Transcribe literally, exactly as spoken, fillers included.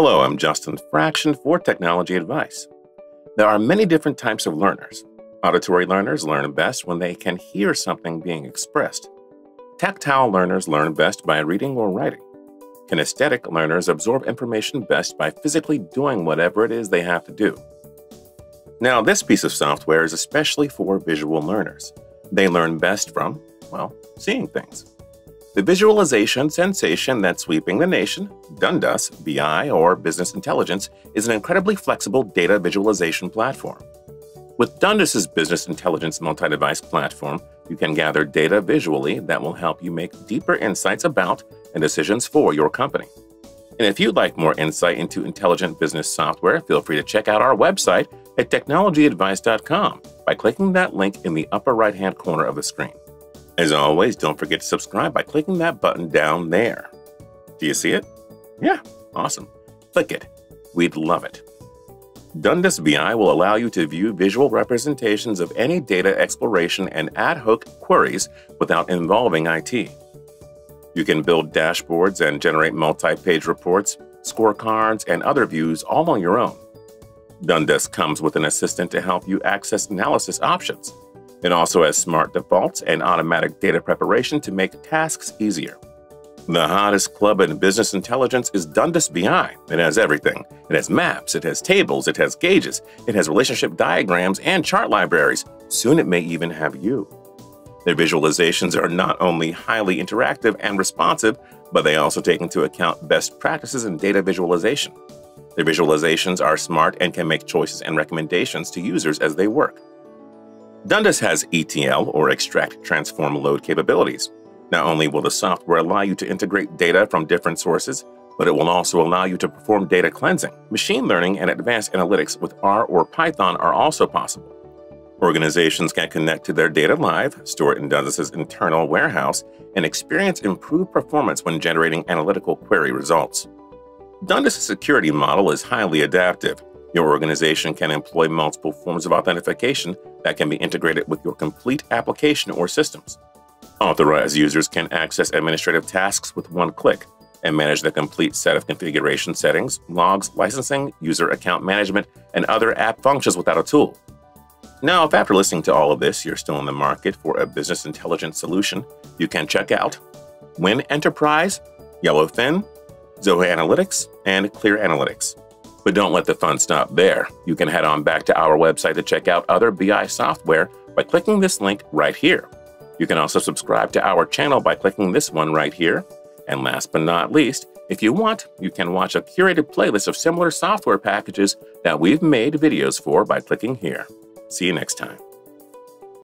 Hello, I'm Justin Fraction for Technology Advice. There are many different types of learners. Auditory learners learn best when they can hear something being expressed. Tactile learners learn best by reading or writing. Kinesthetic learners absorb information best by physically doing whatever it is they have to do. Now, this piece of software is especially for visual learners. They learn best from, well, seeing things. The visualization sensation that's sweeping the nation, Dundas B I or Business Intelligence, is an incredibly flexible data visualization platform. With Dundas's Business Intelligence multi-device platform, you can gather data visually that will help you make deeper insights about and decisions for your company. And if you'd like more insight into intelligent business software, feel free to check out our website at technology advice dot com by clicking that link in the upper right-hand corner of the screen. As always, don't forget to subscribe by clicking that button down there. Do you see it? Yeah, awesome. Click it. We'd love it. Dundas B I will allow you to view visual representations of any data exploration and ad hoc queries without involving I T. You can build dashboards and generate multi-page reports, scorecards, and other views all on your own. Dundas comes with an assistant to help you access analysis options. It also has smart defaults and automatic data preparation to make tasks easier. The hottest club in business intelligence is Dundas B I. It has everything. It has maps, it has tables, it has gauges, it has relationship diagrams and chart libraries. Soon it may even have you. Their visualizations are not only highly interactive and responsive, but they also take into account best practices in data visualization. Their visualizations are smart and can make choices and recommendations to users as they work. Dundas has E T L, or Extract, Transform, Load capabilities. Not only will the software allow you to integrate data from different sources, but it will also allow you to perform data cleansing. Machine learning and advanced analytics with R or Python are also possible. Organizations can connect to their data live, store it in Dundas's internal warehouse, and experience improved performance when generating analytical query results. Dundas's security model is highly adaptive. Your organization can employ multiple forms of authentication that can be integrated with your complete application or systems. Authorized users can access administrative tasks with one click and manage the complete set of configuration settings, logs, licensing, user account management, and other app functions without a tool. Now, if after listening to all of this, you're still in the market for a business intelligence solution, you can check out Win Enterprise, Yellowfin, Zoho Analytics, and Clear Analytics. But don't let the fun stop there. You can head on back to our website to check out other B I software by clicking this link right here. You can also subscribe to our channel by clicking this one right here. And last but not least, if you want, you can watch a curated playlist of similar software packages that we've made videos for by clicking here. See you next time.